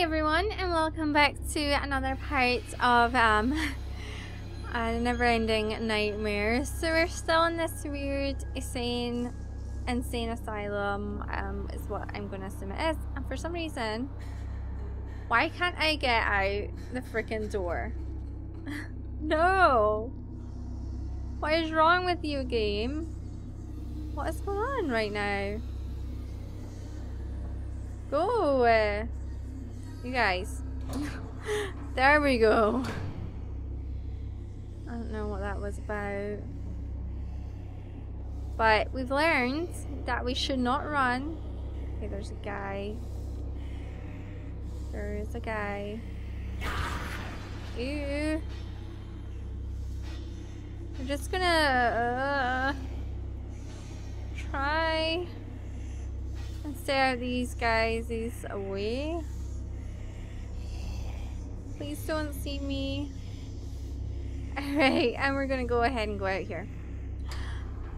Hi everyone, and welcome back to another part of Neverending Nightmare. So we're still in this weird, insane asylum, is what I'm going to assume it is. And for some reason, why can't I get out the freaking door? No! What is wrong with you, game? What is going on right now? Go! You guys. There we go. I don't know what that was about. But we've learned that we should not run. Okay, there's a guy. There is a guy. Ew. I'm just gonna try and stay out these guys away. Please don't see me. Alright, and we're gonna go ahead and go out here.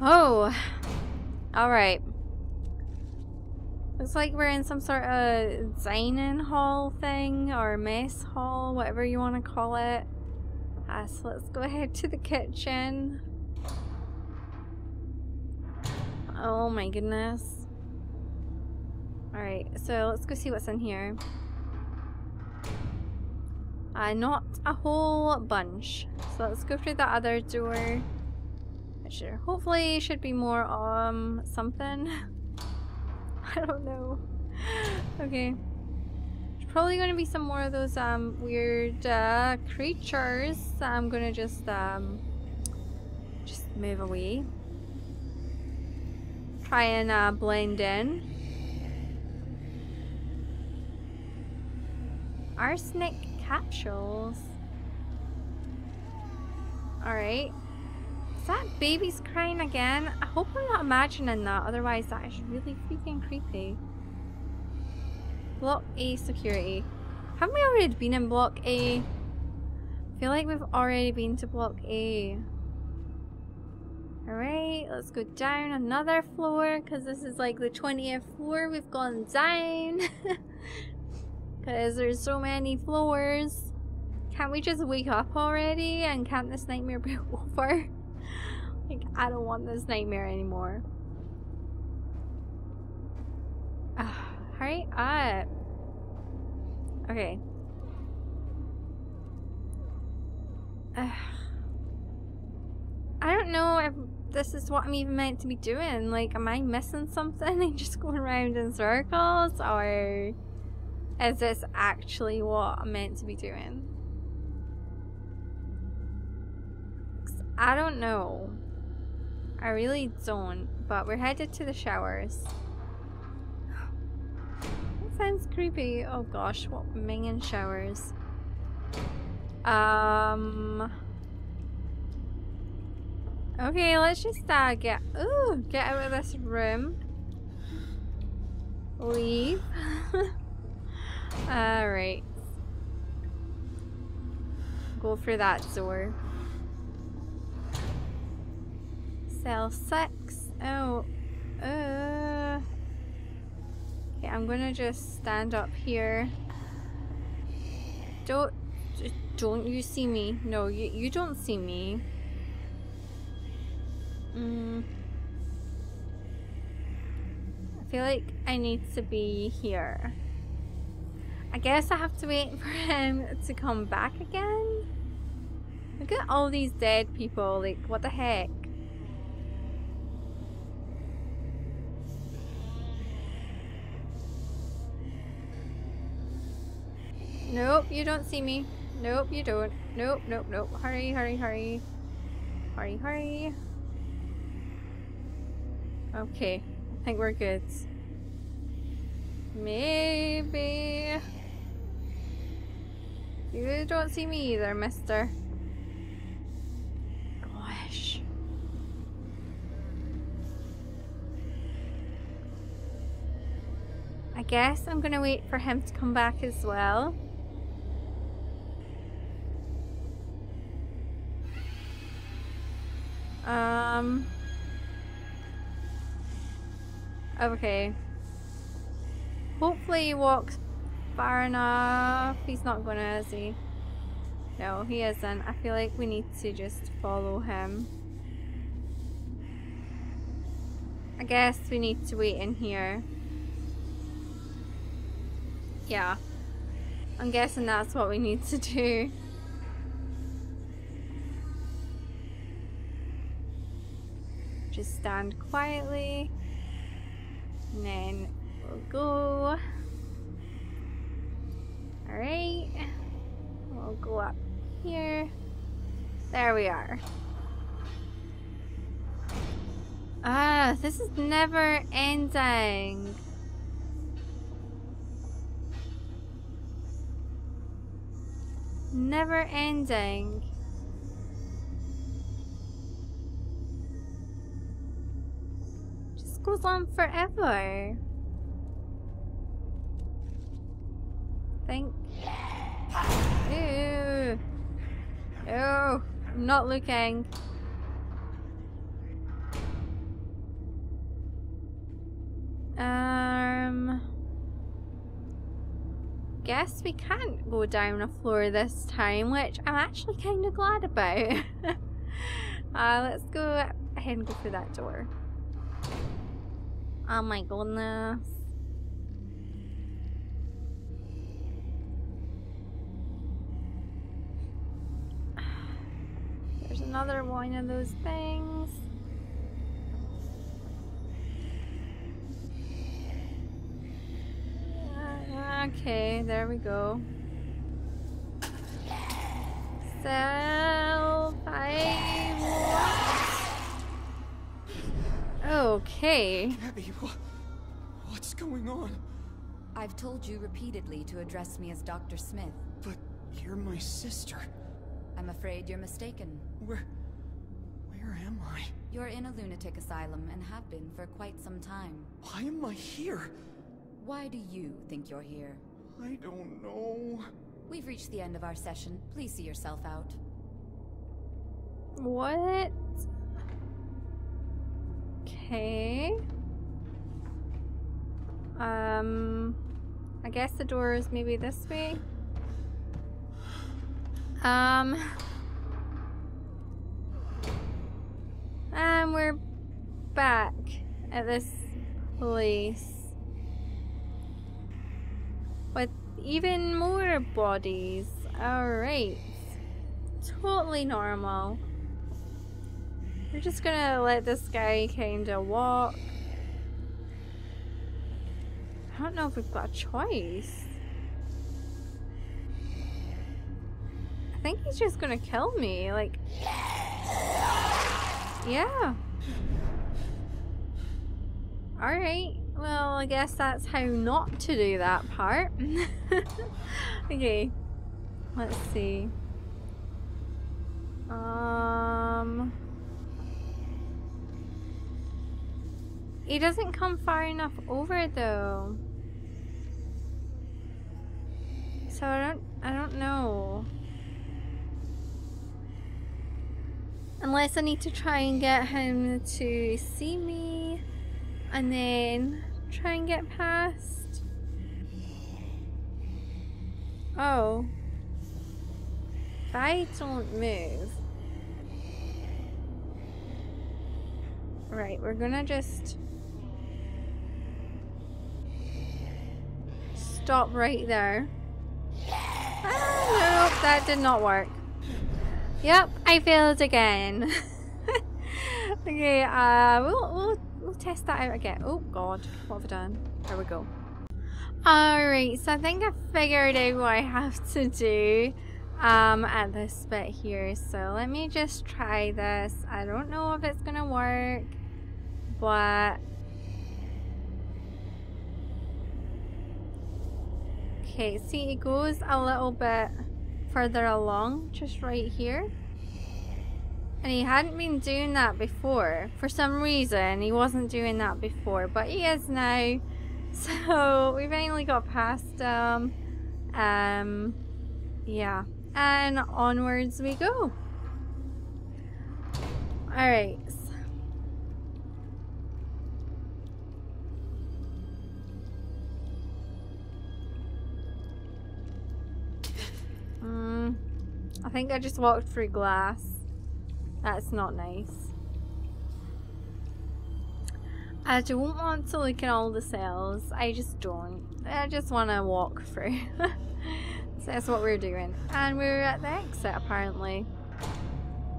Oh! Alright. Looks like we're in some sort of dining hall thing, or mess hall, whatever you want to call it. So let's go ahead to the kitchen. Oh my goodness. Alright, so let's go see what's in here. Not a whole bunch. So let's go through the other door. Hopefully should be more something. I don't know. Okay. There's probably going to be some more of those weird creatures. I'm going to just move away. Try and blend in. Arsenic capsules. Alright. Is that baby's crying again? I hope I'm not imagining that, otherwise that is really freaking creepy. Block A security. Haven't we already been in block A? I feel like we've already been to block A. Alright, let's go down another floor, because this is like the 20th floor we've gone down. Because there's so many floors. Can't we just wake up already? And can't this nightmare be over? Like, I don't want this nightmare anymore. Hurry up. Okay. I don't know if this is what I'm even meant to be doing. Like, am I missing something and just going around in circles? Or is this actually what I'm meant to be doing? I don't know. I really don't. But we're headed to the showers. That sounds creepy. Oh gosh, what minging showers. Okay, let's just get out of this room. Leave. Alright. Go for that door. Cell 6. Oh. Okay, I'm gonna just stand up here. Don't you see me? No, you don't see me. I feel like I need to be here. I guess I have to wait for him to come back again. Look at all these dead people, like what the heck? Nope, you don't see me. Nope, you don't. Nope, nope, nope. Hurry, hurry, hurry. Hurry, hurry. Okay, I think we're good. Maybe. You don't see me either, mister. Gosh. I guess I'm gonna wait for him to come back as well. Okay. Hopefully he walks far enough. He's not gonna, is he? No, he isn't. I feel like we need to just follow him. I guess we need to wait in here. Yeah, I'm guessing that's what we need to do. Just stand quietly and then we'll go. Alright, we'll go up here. There we are. Ah, this is never ending. Never ending. Just goes on forever. Think. Ooh. Oh, I'm not looking. Guess we can't go down a floor this time, which I'm actually kind of glad about. Let's go ahead and go through that door. Oh my goodness. There's another one of those things. Okay, there we go. So, okay. Abby, what's going on? I've told you repeatedly to address me as Dr. Smith. But you're my sister. I'm afraid you're mistaken. Where am I? You're in a lunatic asylum and have been for quite some time. Why am I here? Why do you think you're here? I don't know. We've reached the end of our session. Please see yourself out. What? Okay. I guess the door is maybe this way. And we're back at this place. With even more bodies. Alright. Totally normal. We're just gonna let this guy kinda walk. I don't know if we've got a choice. I think he's just gonna kill me. Like, yeah. Alright. Well, I guess that's how not to do that part. Okay, let's see. He doesn't come far enough over though. So I don't know. Unless I need to try and get him to see me and then try and get past. Oh. If I don't move. Right, we're gonna just stop right there. Ah, nope, that did not work. Yep, I failed again. Okay, we'll test that out again. Oh god, what have I done? There we go. Alright, so I think I figured out what I have to do at this bit here. So let me just try this. I don't know if it's gonna work, but okay, see it goes a little bit further along, just right here. And he hadn't been doing that before. For some reason, he wasn't doing that before, but he is now. So we finally got past him. Yeah, and onwards we go. All right. I think I just walked through glass. That's not nice. I don't want to look at all the cells. I just don't. I just want to walk through. So that's what we're doing. And we're at the exit apparently.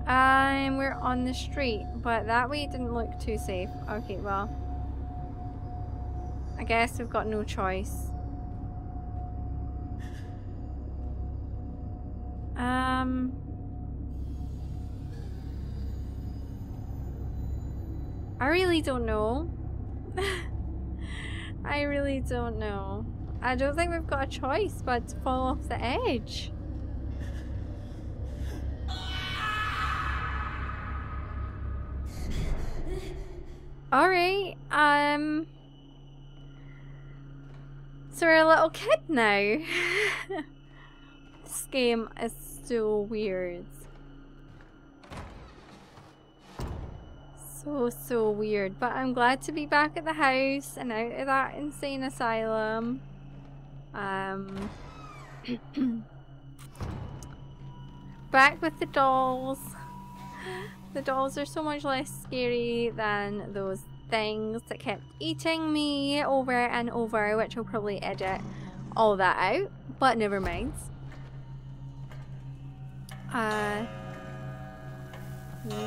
And we're on the street. But that way it didn't look too safe. Okay, well. I guess we've got no choice. I really don't know. I really don't know. I don't think we've got a choice but to fall off the edge. Alright, so we're a little kid now. This game is so weird. So weird, but I'm glad to be back at the house and out of that insane asylum. Back with the dolls. The dolls are so much less scary than those things that kept eating me over and over, which I'll probably edit all that out, but never mind.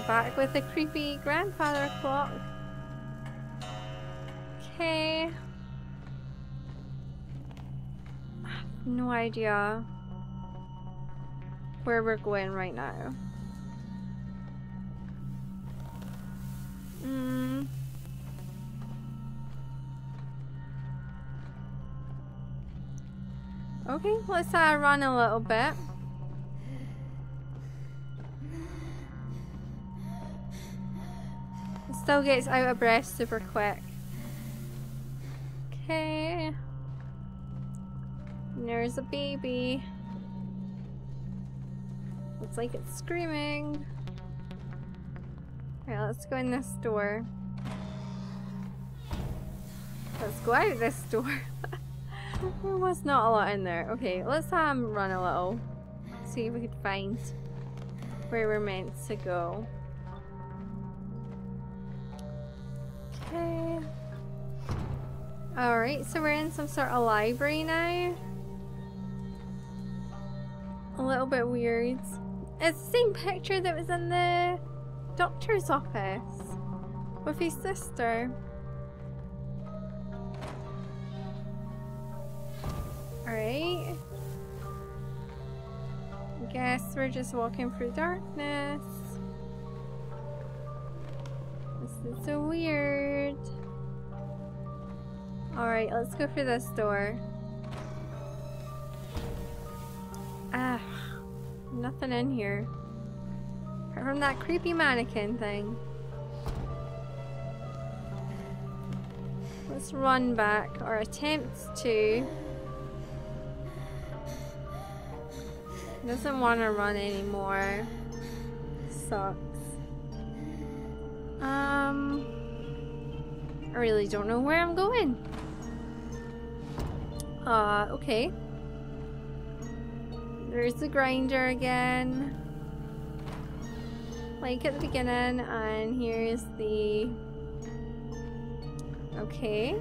Back with the creepy grandfather clock. Okay. I have no idea where we're going right now. Okay, let's run a little bit. Still gets out of breath super quick. Okay. There's a baby. Looks like it's screaming. Alright, let's go in this door. Let's go out this door. There was not a lot in there. Okay, let's run a little. See if we could find where we're meant to go. Okay. Alright, so we're in some sort of library now. A little bit weird. It's the same picture that was in the doctor's office with his sister. Alright. I guess we're just walking through darkness. This is so weird. Alright, let's go through this door. Ah, nothing in here. Apart from that creepy mannequin thing. Let's run back, or attempt to. Doesn't want to run anymore. Sucks. I really don't know where I'm going. Okay. There's the grinder again. Like at the beginning, and here's the... Okay.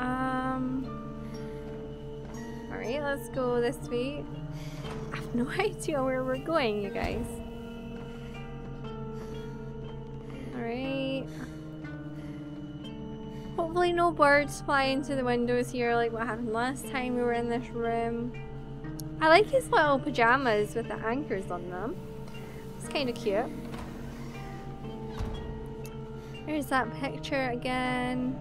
Alright, let's go this way. I have no idea where we're going, you guys. Alright. Hopefully no birds fly into the windows here like what happened last time we were in this room. I like his little pajamas with the anchors on them. It's kind of cute. There's that picture again.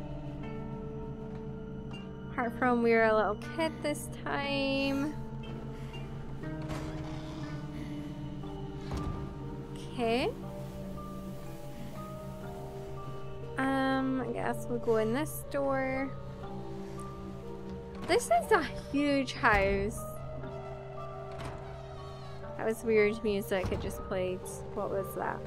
Apart from we were a little kid this time. Okay. I guess we'll go in this door. This is a huge house. That was weird music it just played. What was that?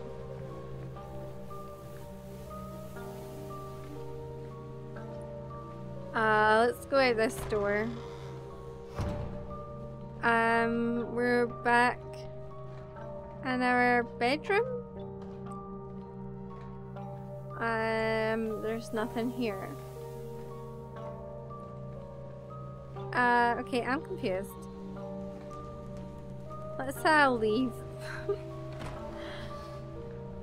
Let's go out this door. We're back in our bedroom. There's nothing here. Okay, I'm confused. Let's leave.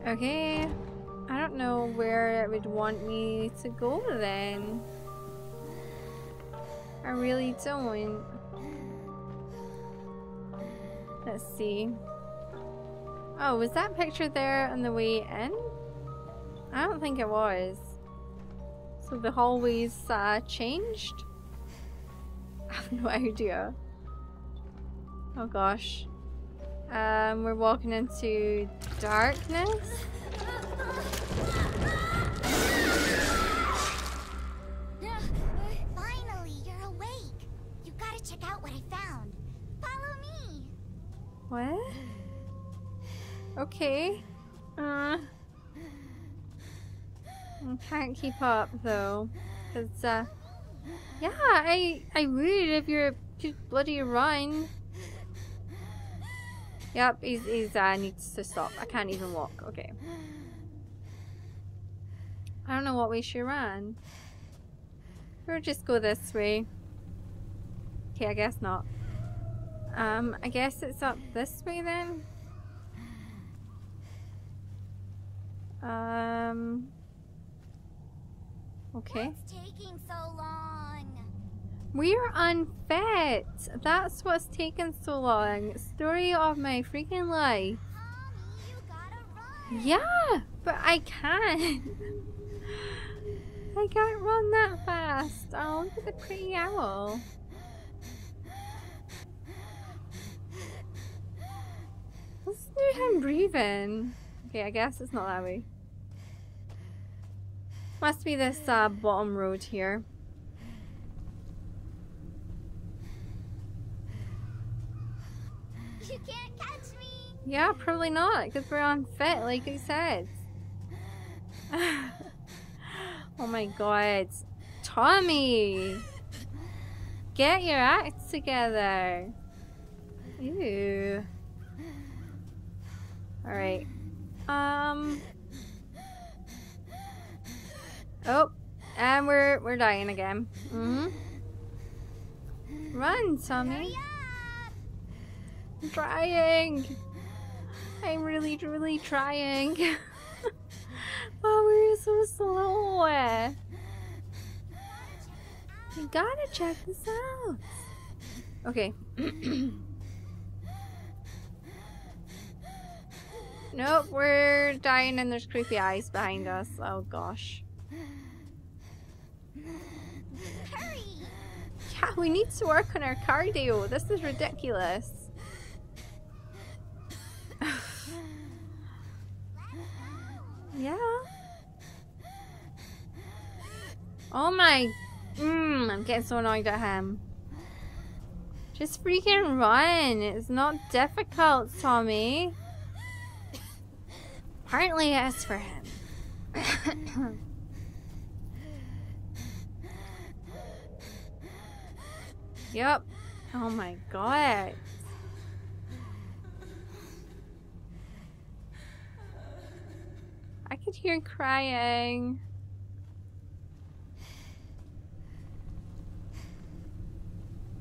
Okay, I don't know where it would want me to go then. I really don't. Let's see. Oh, was that picture there on the way in? I don't think it was. So the hallways changed? I have no idea. Oh gosh. We're walking into darkness. Finally, you're awake. You gotta check out what I found. Follow me. What? Okay. I can't keep up though. Cause yeah, I would if you're just bloody run. Yep, he's needs to stop. I can't even walk. Okay. I don't know what way she ran. We'll just go this way. Okay, I guess not. I guess it's up this way then. Okay. What's taking so long? We're unfit. That's what's taking so long. Story of my freaking life. Tommy, you gotta run. Yeah, but I can't. I can't run that fast. Oh, look at the pretty owl. Listen to him breathing. Okay, I guess it's not that way. Must be this bottom road here. You can't catch me! Yeah, probably not, because we're unfit, like he said. Oh my god. Tommy! Get your act together! Ew. Alright. Oh, and we're dying again. Mm-hmm. Run, Tommy. I'm trying. I'm really, really trying. Oh, we're so slow. You gotta check this out. Okay. Nope, we're dying and there's creepy eyes behind us. Oh gosh. Hurry. Yeah, we need to work on our cardio. This is ridiculous. Yeah. Oh my. I'm getting so annoyed at him. Just freaking run. It's not difficult, Tommy. Apparently it is for him. Yep. Oh my god. I could hear him crying.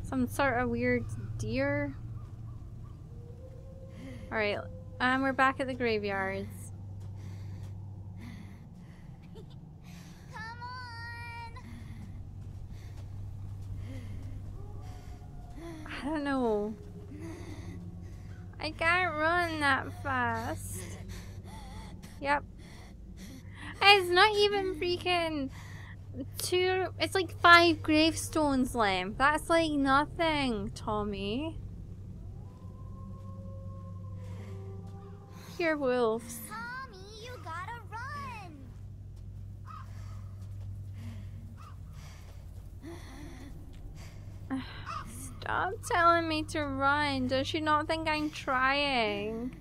Some sort of weird deer. Alright, we're back at the graveyards. Come on. I don't know. I can't run that fast. Yep. It's not even freaking two, it's like 5 gravestones left. That's like nothing, Tommy. Here, wolves. Tommy, you gotta run. Stop telling me to run. Does she not think I'm trying?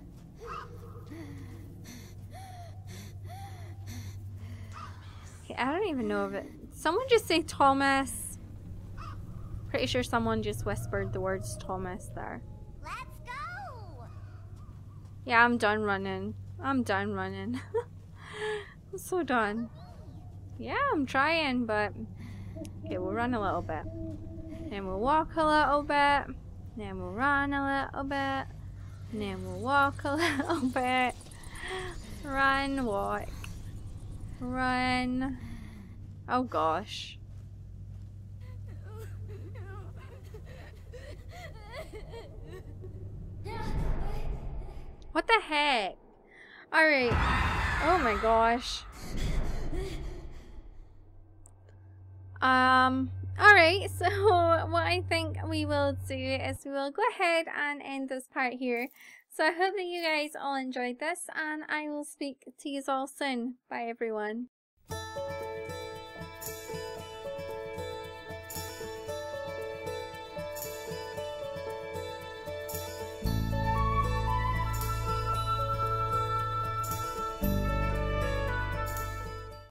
I don't even know if it... Someone just say Thomas. Pretty sure someone just whispered the words Thomas there. Let's go! Yeah, I'm done running. I'm done running. I'm so done. Yeah, I'm trying, but... Okay, we'll run a little bit. Then we'll walk a little bit. Then we'll run a little bit. And then we'll walk a little bit. Run, walk. Run. Oh gosh. What the heck? Alright. Oh my gosh. Alright, so what I think we will do is we will go ahead and end this part here. So I hope that you guys all enjoyed this, and I will speak to you all soon. Bye everyone.